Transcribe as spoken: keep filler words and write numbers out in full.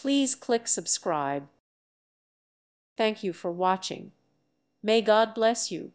Please click subscribe. Thank you for watching. May God bless you.